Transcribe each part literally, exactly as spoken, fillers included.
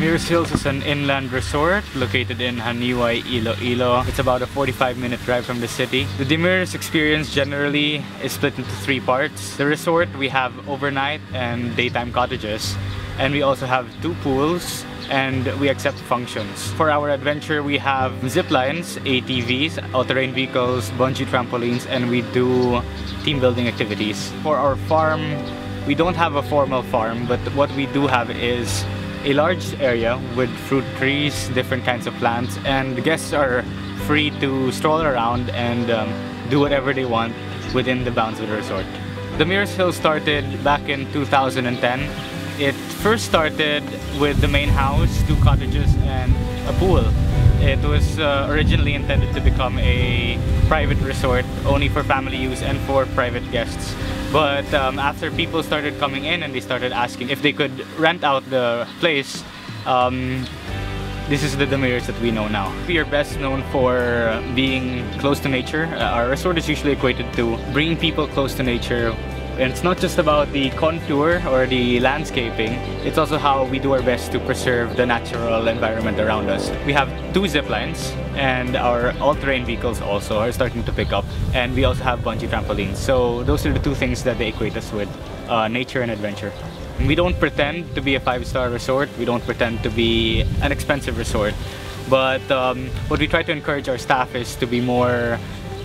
Damires Hills is an inland resort located in Janiuay, Iloilo. It's about a forty-five minute drive from the city. The Damires experience generally is split into three parts. The resort, we have overnight and daytime cottages, and we also have two pools, and we accept functions. For our adventure, we have zip lines, A T Vs, all-terrain vehicles, bungee trampolines, and we do team building activities. For our farm, we don't have a formal farm, but what we do have is a large area with fruit trees, different kinds of plants, and the guests are free to stroll around and um, do whatever they want within the bounds of the resort. Damires Hills started back in two thousand ten. It first started with the main house, two cottages, and a pool. It was uh, originally intended to become a private resort only for family use and for private guests. But um, after people started coming in and they started asking if they could rent out the place, um, this is the Damires that we know now. We are best known for being close to nature. Uh, our resort is usually equated to bringing people close to nature. And it's not just about the contour or the landscaping, it's also how we do our best to preserve the natural environment around us. We have two zip lines, and our all-terrain vehicles also are starting to pick up, and we also have bungee trampolines. So those are the two things that they equate us with, uh, nature and adventure. We don't pretend to be a five-star resort, we don't pretend to be an expensive resort, but um, what we try to encourage our staff is to be more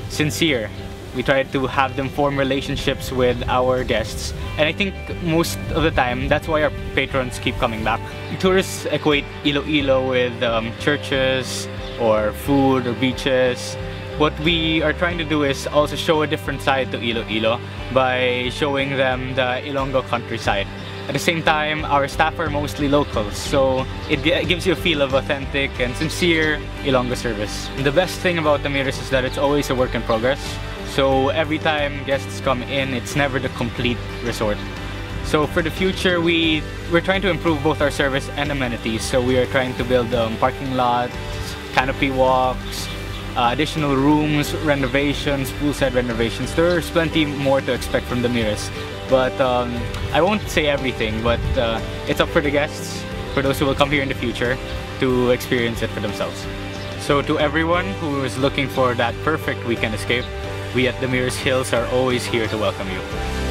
sincere. We try to have them form relationships with our guests. And I think most of the time, that's why our patrons keep coming back. Tourists equate Iloilo with um, churches or food or beaches. What we are trying to do is also show a different side to Iloilo by showing them the Ilonggo countryside. At the same time, our staff are mostly locals, so it gives you a feel of authentic and sincere Ilonggo service. The best thing about Damires is that it's always a work in progress. So every time guests come in, it's never the complete resort. So for the future, we, we're trying to improve both our service and amenities. So we are trying to build um, parking lots, canopy walks, uh, additional rooms, renovations, poolside renovations. There's plenty more to expect from Damires. But um, I won't say everything, but uh, it's up for the guests, for those who will come here in the future, to experience it for themselves. So to everyone who is looking for that perfect weekend escape, we at Damires Hills are always here to welcome you.